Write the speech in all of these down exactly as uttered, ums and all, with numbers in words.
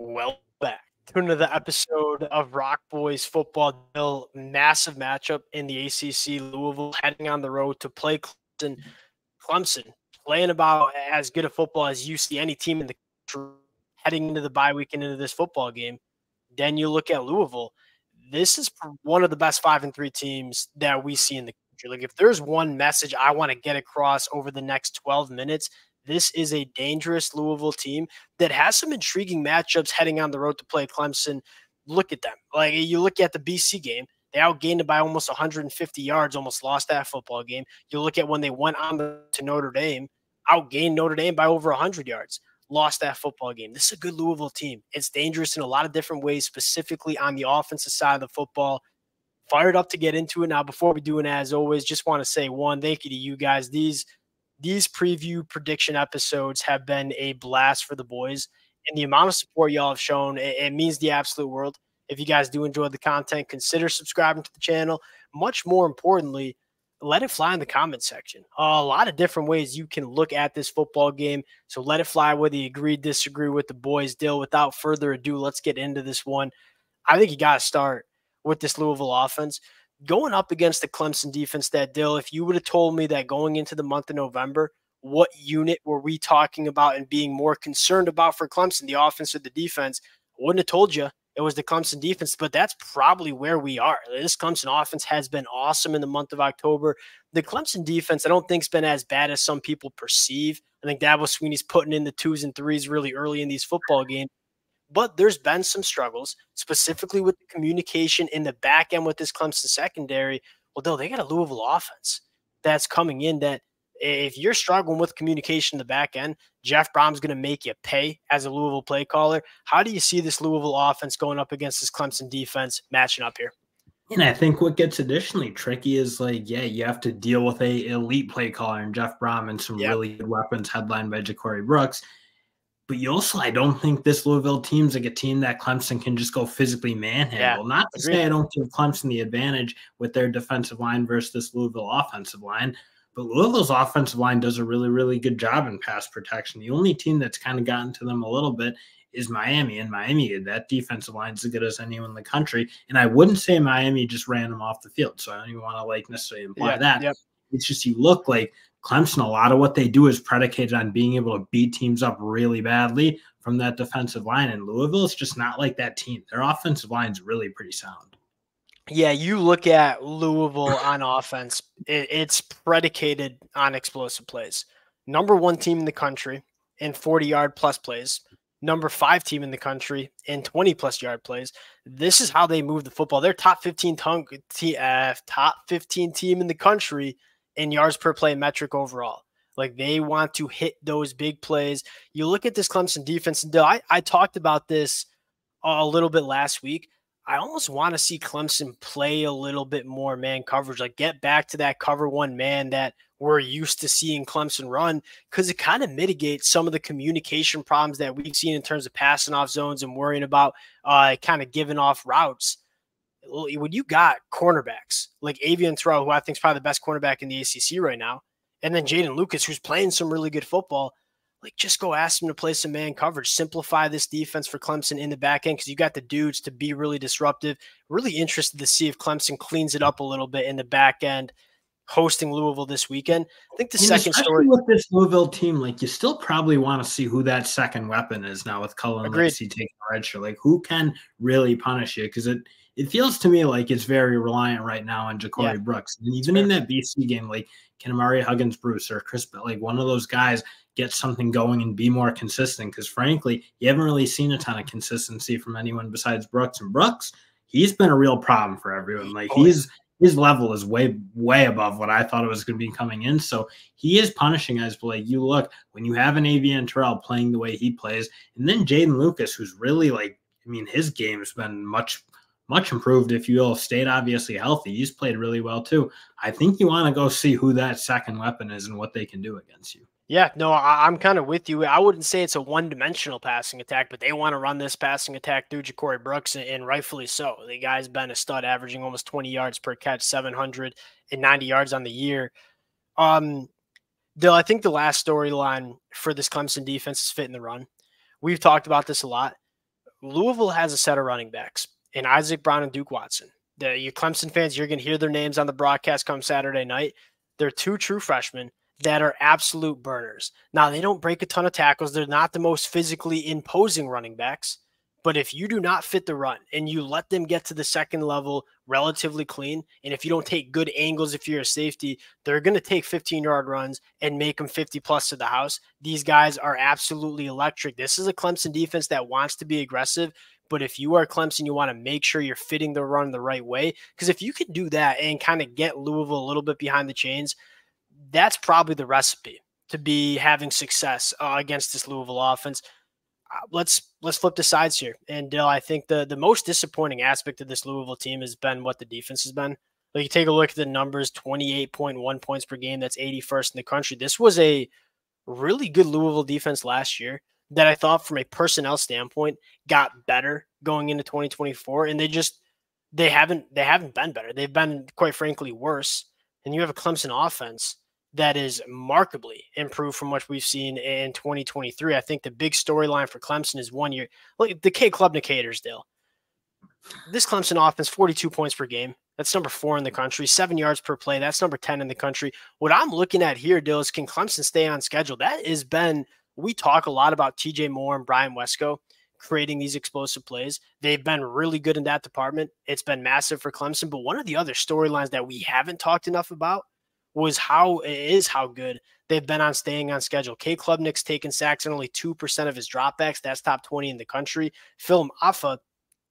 Well, back to another episode of Rock Boys Football. Bill, massive matchup in the A C C. Louisville heading on the road to play Clemson. Clemson playing about as good a football as you see any team in the country heading into the bye week and into this football game. Then you look at Louisville. This is one of the best five and three teams that we see in the country. Like, if there's one message I want to get across over the next twelve minutes. This is a dangerous Louisville team that has some intriguing matchups heading on the road to play Clemson. Look at them. Like, you look at the B C game, they outgained it by almost one hundred fifty yards, almost lost that football game. You look at when they went on to Notre Dame, outgained Notre Dame by over one hundred yards, lost that football game. This is a good Louisville team. It's dangerous in a lot of different ways, specifically on the offensive side of the football. Fired up to get into it. Now, before we do, and as always, just want to say, one, thank you to you guys. These These preview prediction episodes have been a blast for the boys, and the amount of support y'all have shown, it, it means the absolute world. If you guys do enjoy the content, consider subscribing to the channel. Much more importantly, let it fly in the comment section. Uh, a lot of different ways you can look at this football game, so let it fly whether you agree, disagree with the boys. Dill, without further ado, let's get into this one. I think you got to start with this Louisville offense going up against the Clemson defense that, Dill, if you would have told me that going into the month of November, what unit were we talking about and being more concerned about for Clemson, the offense or the defense, I wouldn't have told you it was the Clemson defense, but that's probably where we are. This Clemson offense has been awesome in the month of October. The Clemson defense, I don't think, has been as bad as some people perceive. I think Dabo Sweeney's putting in the twos and threes really early in these football games. But there's been some struggles, specifically with the communication in the back end with this Clemson secondary. Although they got a Louisville offense that's coming in that if you're struggling with communication in the back end, Jeff Brom's going to make you pay as a Louisville play caller. How do you see this Louisville offense going up against this Clemson defense matching up here? And I think what gets additionally tricky is, like, yeah, you have to deal with a elite play caller and Jeff Brom and some yep. really good weapons headlined by Ja'Cory Brooks. But you also, I don't think this Louisville team's like a team that Clemson can just go physically manhandle. Yeah, Not to agreed. say I don't give Clemson the advantage with their defensive line versus this Louisville offensive line, but Louisville's offensive line does a really, really good job in pass protection. The only team that's kind of gotten to them a little bit is Miami, and Miami, that defensive line is as good as anyone in the country. And I wouldn't say Miami just ran them off the field, so I don't even want to, like, necessarily imply yeah, that. Yep. It's just you look like Clemson, a lot of what they do is predicated on being able to beat teams up really badly from that defensive line. And Louisville is just not like that team. Their offensive line is really pretty sound. Yeah, you look at Louisville on offense, it's predicated on explosive plays. Number one team in the country in forty-yard-plus plays. Number five team in the country in twenty-plus-yard plays. This is how they move the football. They're top fifteen, top fifteen team in the country in yards per play metric overall. Like, they want to hit those big plays. You look at this Clemson defense, and I, I talked about this a little bit last week. I almost want to see Clemson play a little bit more man coverage, like get back to that cover one man that we're used to seeing Clemson run, because it kind of mitigates some of the communication problems that we've seen in terms of passing off zones and worrying about uh, kind of giving off routes. When you got cornerbacks like Avian Thro, who I think is probably the best cornerback in the A C C right now, and then Jaden Lucas, who's playing some really good football, like, just go ask him to play some man coverage. Simplify this defense for Clemson in the back end, because you got the dudes to be really disruptive. Really interested to see if Clemson cleans it up a little bit in the back end, hosting Louisville this weekend. I think the and second story with this Louisville team, like, you still probably want to see who that second weapon is now with Cullen Lacey taking a red shirt. Like, who can really punish you? Because it it feels to me like it's very reliant right now on Ja'Cory yeah. Brooks. And even in that B C game, like, can Amari Huggins, Bruce, or Chris Bell, like, one of those guys get something going and be more consistent? Because frankly, you haven't really seen a ton of consistency from anyone besides Brooks. And Brooks, he's been a real problem for everyone. Like, oh, he's his level is way, way above what I thought it was going to be coming in. So he is punishing us. But, like, you look, when you have an Avian Thro playing the way he plays, and then Jaden Lucas, who's really, like, I mean, his game has been much, much improved, if you will. Stayed obviously healthy. He's played really well, too. I think you want to go see who that second weapon is and what they can do against you. Yeah, no, I, I'm kind of with you. I wouldn't say it's a one-dimensional passing attack, but they want to run this passing attack through Ja'Cory Brooks, and, and rightfully so. The guy's been a stud, averaging almost twenty yards per catch, seven hundred ninety yards on the year. Um, Dill, I think the last storyline for this Clemson defense is fitting the run. We've talked about this a lot. Louisville has a set of running backs in Isaac Brown and Duke Watson. The, you Clemson fans, you're going to hear their names on the broadcast come Saturday night. They're two true freshmen that are absolute burners. Now, they don't break a ton of tackles. They're not the most physically imposing running backs. But if you do not fit the run and you let them get to the second level relatively clean, and if you don't take good angles, if you're a safety, they're going to take fifteen-yard runs and make them fifty plus to the house. These guys are absolutely electric. This is a Clemson defense that wants to be aggressive. But if you are Clemson, you want to make sure you're fitting the run the right way. Because if you could do that and kind of get Louisville a little bit behind the chains, that's probably the recipe to be having success uh, against this Louisville offense. Uh, let's let's flip the sides here. And Dill, I think the, the most disappointing aspect of this Louisville team has been what the defense has been. Like, you take a look at the numbers, twenty-eight point one points per game. That's eighty-first in the country. This was a really good Louisville defense last year that I thought from a personnel standpoint got better going into twenty twenty-four. And they just, they haven't, they haven't been better. They've been, quite frankly, worse. And you have a Clemson offense that is markedly improved from what we've seen in twenty twenty-three. I think the big storyline for Clemson is one year. Look, the Klubnik haters, Dale. This Clemson offense, forty-two points per game. That's number four in the country. Seven yards per play. That's number ten in the country. What I'm looking at here, Dale, is can Clemson stay on schedule? That has been, we talk a lot about T J Moore and Brian Wesco creating these explosive plays. They've been really good in that department. It's been massive for Clemson. But one of the other storylines that we haven't talked enough about was how it is how good they've been on staying on schedule. K. Klubnik's taken sacks in only two percent of his dropbacks. That's top twenty in the country. Phil Maffa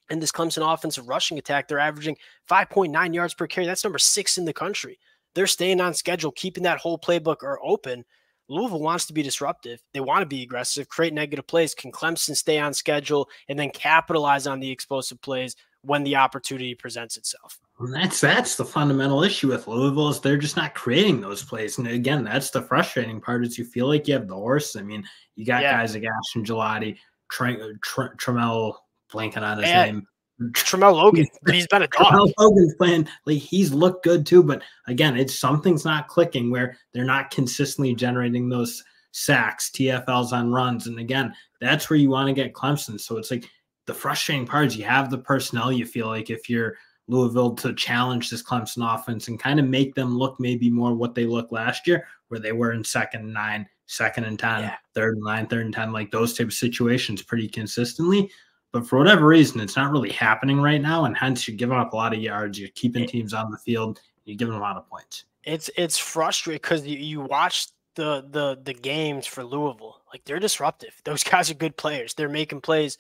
and this Clemson offensive rushing attack, they're averaging five point nine yards per carry. That's number six in the country. They're staying on schedule, keeping that whole playbook or open. Louisville wants to be disruptive. They want to be aggressive, create negative plays. Can Clemson stay on schedule and then capitalize on the explosive plays when the opportunity presents itself? And that's that's the fundamental issue with Louisville is they're just not creating those plays. And again, that's the frustrating part is you feel like you have the horse. I mean, you got yeah. guys like Ashton Gillotte, Trammell, blanking on his and name. Trammell Logan, but he's been a dog. Trammell Logan's playing, like, he's looked good too, but again, it's something's not clicking where they're not consistently generating those sacks, T F Ls on runs, and again, that's where you want to get Clemson. So it's like the frustrating part is you have the personnel. You feel like if you're Louisville to challenge this Clemson offense and kind of make them look maybe more what they looked last year, where they were in second and nine, second and ten, yeah. third and nine, third and ten, like those type of situations pretty consistently. But for whatever reason, it's not really happening right now, and hence you're giving up a lot of yards. You're keeping teams on the field. You're giving them a lot of points. It's it's frustrating because you, you watch the the the games for Louisville. Like, they're disruptive. Those guys are good players. They're making plays,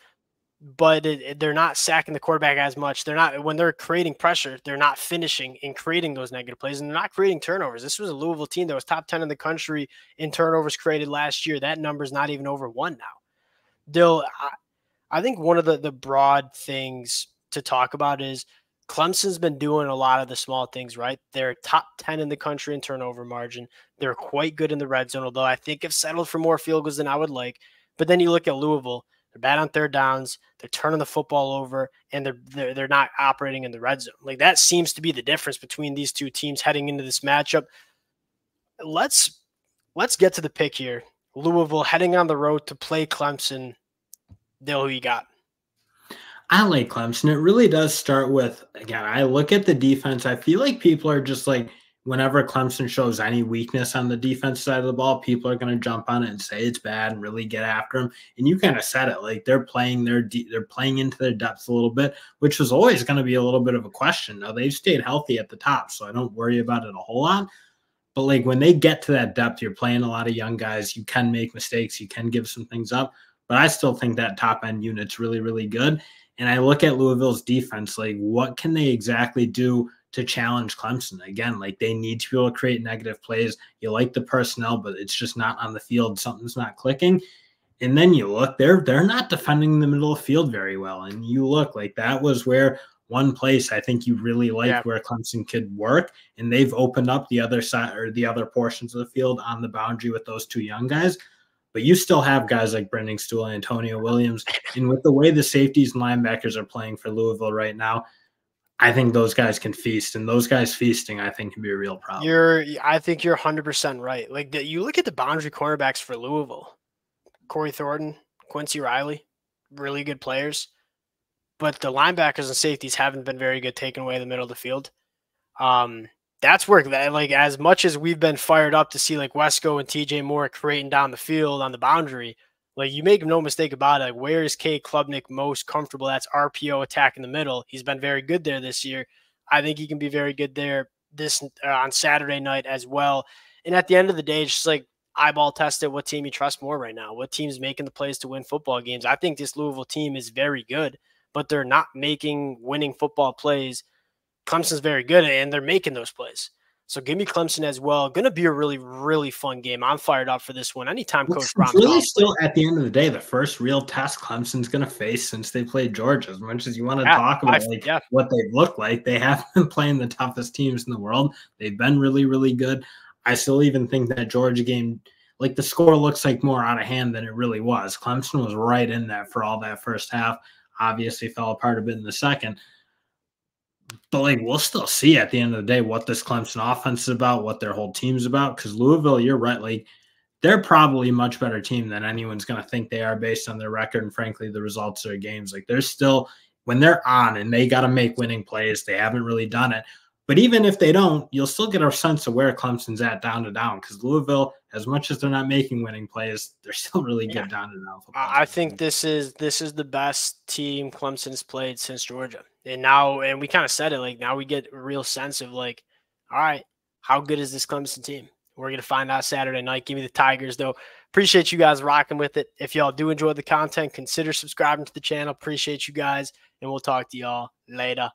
but it, it, they're not sacking the quarterback as much. They're not when they're creating pressure. They're not finishing and creating those negative plays, and they're not creating turnovers. This was a Louisville team that was top ten in the country in turnovers created last year. That number's not even over one now. Dill, I, I think one of the, the broad things to talk about is Clemson's been doing a lot of the small things, right? They're top ten in the country in turnover margin. They're quite good in the red zone, although I think have settled for more field goals than I would like. But then you look at Louisville, they're bad on third downs, they're turning the football over, and they're, they're, they're not operating in the red zone. Like, that seems to be the difference between these two teams heading into this matchup. Let's, let's get to the pick here. Louisville heading on the road to play Clemson. Dill, who you got? I like Clemson. It really does start with, again, I look at the defense. I feel like people are just like, whenever Clemson shows any weakness on the defense side of the ball, people are going to jump on it and say it's bad and really get after them. And you kind of said it, like they're playing their they're playing into their depth a little bit, which was always going to be a little bit of a question. Now, they've stayed healthy at the top, so I don't worry about it a whole lot. But like when they get to that depth, you're playing a lot of young guys. You can make mistakes. You can give some things up. But I still think that top-end unit's really, really good. And I look at Louisville's defense, like what can they exactly do to challenge Clemson? Again, like they need to be able to create negative plays. You like the personnel, but it's just not on the field. Something's not clicking. And then you look, they're, they're not defending the middle of the field very well. And you look, like that was where one place I think you really liked yeah. where Clemson could work. And they've opened up the other side or the other portions of the field on the boundary with those two young guys. But you still have guys like Brendan Stuhl and Antonio Williams. And with the way the safeties and linebackers are playing for Louisville right now, I think those guys can feast. And those guys feasting, I think, can be a real problem. You're, I think you're one hundred percent right. Like the, you look at the boundary cornerbacks for Louisville, Corey Thornton, Quincy Riley, really good players. but the linebackers and safeties haven't been very good taking away the middle of the field. Um, that's work that like, as much as we've been fired up to see like Wesco and T J Moore creating down the field on the boundary, like you make no mistake about it. Like, where is K Klubnik most comfortable? That's R P O attack in the middle. He's been very good there this year. I think he can be very good there this uh, on Saturday night as well. And at the end of the day, it's just like eyeball tested what team you trust more right now, what team's making the plays to win football games. I think this Louisville team is very good, but they're not making winning football plays. Clemson's very good, and they're making those plays. So give me Clemson as well. Going to be a really, really fun game. I'm fired up for this one. Anytime it's Coach Brom. Really still, at the end of the day, the first real test Clemson's going to face since they played Georgia. As much as you want to yeah, talk about I, like, yeah. what they look like, they have been playing the toughest teams in the world. They've been really, really good. I still even think that Georgia game, like the score looks like more out of hand than it really was. Clemson was right in that for all that first half. Obviously fell apart a bit in the second. But, like, we'll still see at the end of the day what this Clemson offense is about, what their whole team's about. Because Louisville, you're right, like, they're probably a much better team than anyone's going to think they are based on their record and, frankly, the results of their games. Like, they're still – when they're on and they got to make winning plays, they haven't really done it. But even if they don't, you'll still get a sense of where Clemson's at down to down because Louisville, as much as they're not making winning plays, they're still really good yeah. down to down. I think this is this is the best team Clemson's played since Georgia. And now, and we kind of said it, like now we get a real sense of like, all right, how good is this Clemson team? We're going to find out Saturday night. Give me the Tigers, though. Appreciate you guys rocking with it. If y'all do enjoy the content, consider subscribing to the channel. Appreciate you guys, and we'll talk to y'all later.